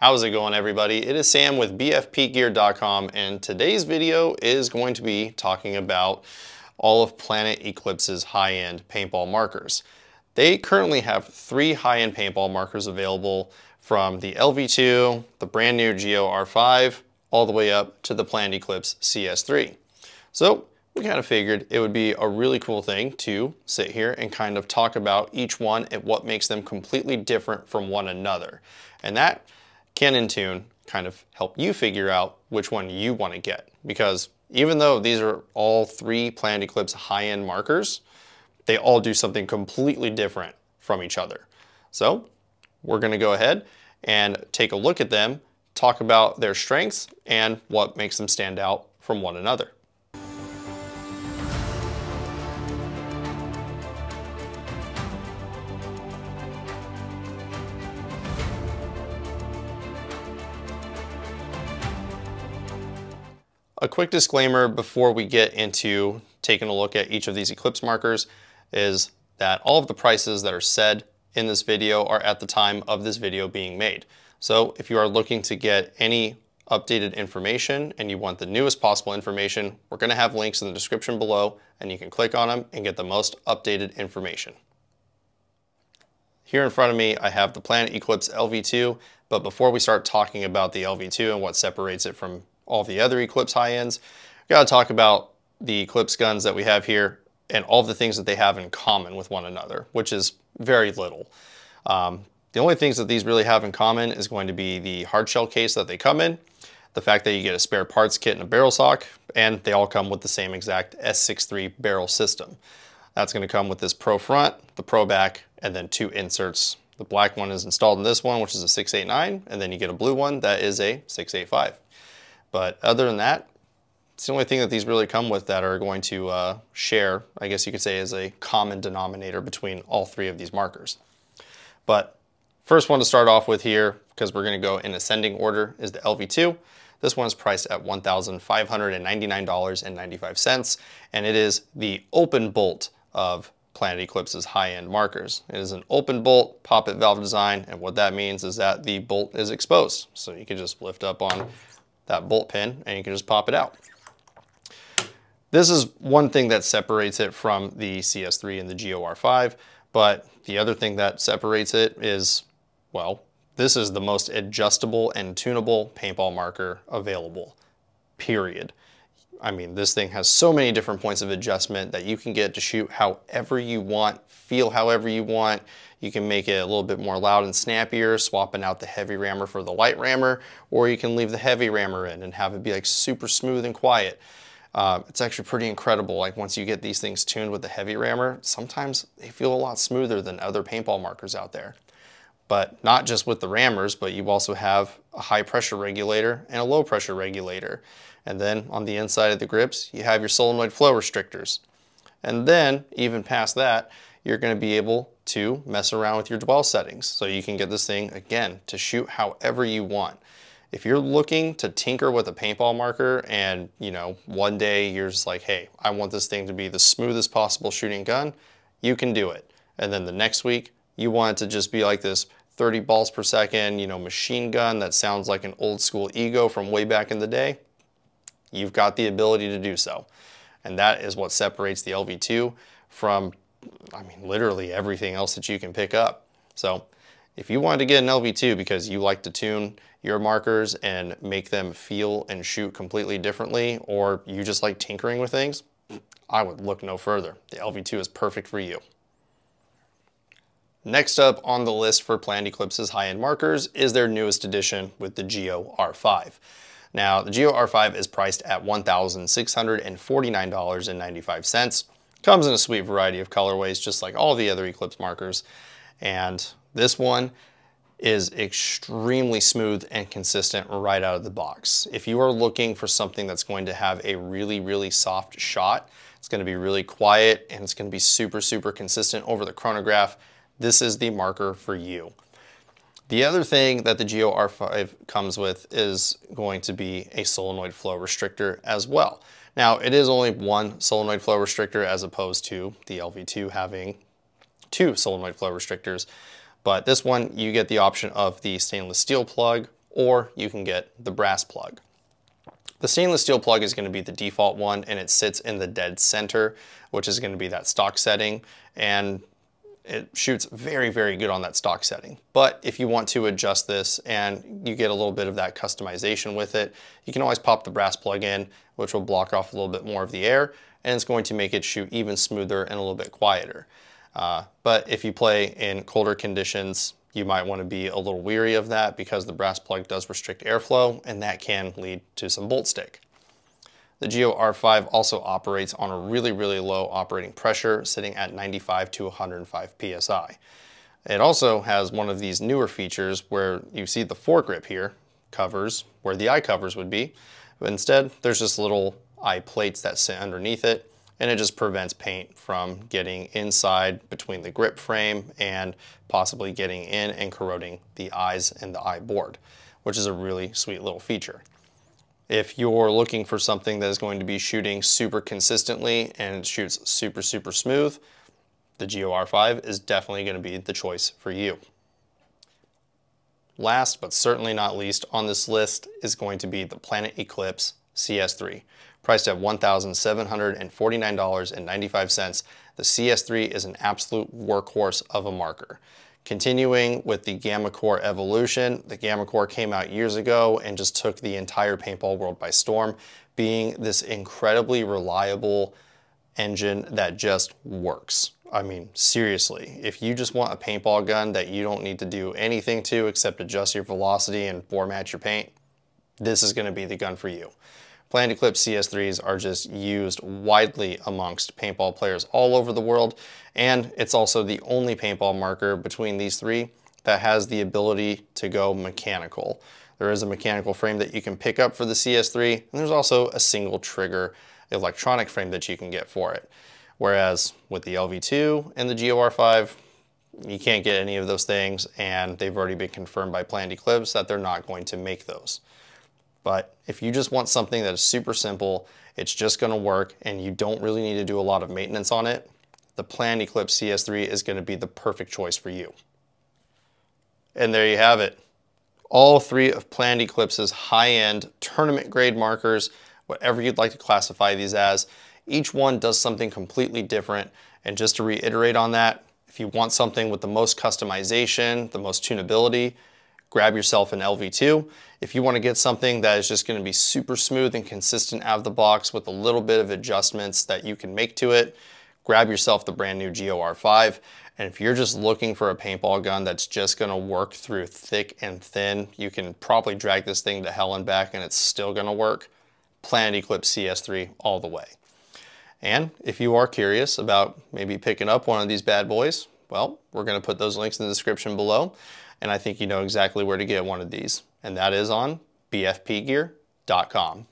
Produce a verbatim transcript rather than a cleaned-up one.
How's it going, everybody? It is Sam with b f p gear dot com, and today's video is going to be talking about all of Planet Eclipse's high-end paintball markers. They currently have three high-end paintball markers available, from the L V two, the brand new GEO R five, all the way up to the Planet Eclipse C S three. So we kind of figured it would be a really cool thing to sit here and kind of talk about each one and what makes them completely different from one another. And that can in tune kind of help you figure out which one you want to get, because even though these are all three Planet Eclipse high-end markers, they all do something completely different from each other. So we're going to go ahead and take a look at them, talk about their strengths and what makes them stand out from one another. A quick disclaimer before we get into taking a look at each of these Eclipse markers is that all of the prices that are said in this video are at the time of this video being made. So if you are looking to get any updated information and you want the newest possible information, we're going to have links in the description below, and you can click on them and get the most updated information. Here in front of me, I have the Planet Eclipse L V two, but before we start talking about the L V two and what separates it from all the other Eclipse high ends, we gotta talk about the Eclipse guns that we have here and all the things that they have in common with one another, which is very little. Um, the only things that these really have in common is going to be the hard shell case that they come in, the fact that you get a spare parts kit and a barrel sock, and they all come with the same exact S sixty-three barrel system. That's gonna come with this pro front, the pro back, and then two inserts. The black one is installed in this one, which is a six eighty-nine, and then you get a blue one that is a six eighty-five. But other than that, it's the only thing that these really come with that are going to uh, share, I guess you could say, is a common denominator between all three of these markers. But first one to start off with here, because we're going to go in ascending order, is the L V two. This one is priced at one thousand five hundred ninety-nine dollars and ninety-five cents, and it is the open bolt of Planet Eclipse's high-end markers. It is an open bolt poppet valve design, and what that means is that the bolt is exposed. So you can just lift up on that bolt pin and you can just pop it out. This is one thing that separates it from the C S three and the GEO R five, but the other thing that separates it is, well, this is the most adjustable and tunable paintball marker available, period. I mean, this thing has so many different points of adjustment that you can get to shoot however you want, feel however you want. You can make it a little bit more loud and snappier, swapping out the heavy rammer for the light rammer, or you can leave the heavy rammer in and have it be like super smooth and quiet. Uh, it's actually pretty incredible. Like, once you get these things tuned with the heavy rammer, sometimes they feel a lot smoother than other paintball markers out there. But not just with the rammers, but you also have a high pressure regulator and a low pressure regulator. And then on the inside of the grips, you have your solenoid flow restrictors. And then even past that, you're gonna be able to mess around with your dwell settings. So you can get this thing, again, to shoot however you want. If you're looking to tinker with a paintball marker and, you know, one day you're just like, hey, I want this thing to be the smoothest possible shooting gun, you can do it. And then the next week, you want it to just be like this thirty balls per second, you know, machine gun that sounds like an old school Ego from way back in the day. You've got the ability to do so. And that is what separates the L V two from, I mean, literally everything else that you can pick up. So if you wanted to get an L V two because you like to tune your markers and make them feel and shoot completely differently, or you just like tinkering with things, I would look no further. The L V two is perfect for you. Next up on the list for Planet Eclipse's high-end markers is their newest edition with the GEO R five. Now, the GEO R five is priced at one thousand six hundred forty-nine dollars and ninety-five cents. Comes in a sweet variety of colorways, just like all the other Eclipse markers. And this one is extremely smooth and consistent right out of the box. If you are looking for something that's going to have a really, really soft shot, it's going to be really quiet, and it's going to be super, super consistent over the chronograph, this is the marker for you. The other thing that the GEO R five comes with is going to be a solenoid flow restrictor as well. Now, it is only one solenoid flow restrictor as opposed to the L V two having two solenoid flow restrictors, but this one you get the option of the stainless steel plug or you can get the brass plug. The stainless steel plug is going to be the default one, and it sits in the dead center, which is going to be that stock setting, and it shoots very, very good on that stock setting. But if you want to adjust this and you get a little bit of that customization with it, you can always pop the brass plug in, which will block off a little bit more of the air, and it's going to make it shoot even smoother and a little bit quieter. Uh, but if you play in colder conditions, you might want to be a little weary of that because the brass plug does restrict airflow, and that can lead to some bolt stick. The GEO R five also operates on a really, really low operating pressure, sitting at ninety-five to one hundred five P S I. It also has one of these newer features where you see the foregrip here covers where the eye covers would be, but instead there's just little eye plates that sit underneath it, and it just prevents paint from getting inside between the grip frame and possibly getting in and corroding the eyes and the eye board, which is a really sweet little feature. If you're looking for something that is going to be shooting super consistently and shoots super, super smooth, the GEO R five is definitely going to be the choice for you. Last but certainly not least on this list is going to be the Planet Eclipse C S three. Priced at one thousand seven hundred forty-nine dollars and ninety-five cents, the C S three is an absolute workhorse of a marker. Continuing with the Gamma Core Evolution, the Gamma Core came out years ago and just took the entire paintball world by storm, being this incredibly reliable engine that just works. I mean, seriously, if you just want a paintball gun that you don't need to do anything to except adjust your velocity and bore match your paint, this is going to be the gun for you. Planet Eclipse C S threes are just used widely amongst paintball players all over the world, and it's also the only paintball marker between these three that has the ability to go mechanical. There is a mechanical frame that you can pick up for the C S three, and there's also a single trigger electronic frame that you can get for it. Whereas with the L V two and the GEO R five, you can't get any of those things, and they've already been confirmed by Planet Eclipse that they're not going to make those. But if you just want something that is super simple, it's just going to work, and you don't really need to do a lot of maintenance on it, the Planet Eclipse C S three is going to be the perfect choice for you. And there you have it. All three of Planet Eclipse's high-end tournament grade markers, whatever you'd like to classify these as, each one does something completely different. And just to reiterate on that, if you want something with the most customization, the most tunability, grab yourself an L V two. If you want to get something that is just going to be super smooth and consistent out of the box with a little bit of adjustments that you can make to it, grab yourself the brand new GEO R five. And if you're just looking for a paintball gun that's just going to work through thick and thin, you can probably drag this thing to hell and back and it's still going to work. Planet Eclipse C S three all the way. And if you are curious about maybe picking up one of these bad boys, well, we're going to put those links in the description below. And I think you know exactly where to get one of these, and that is on b f p gear dot com.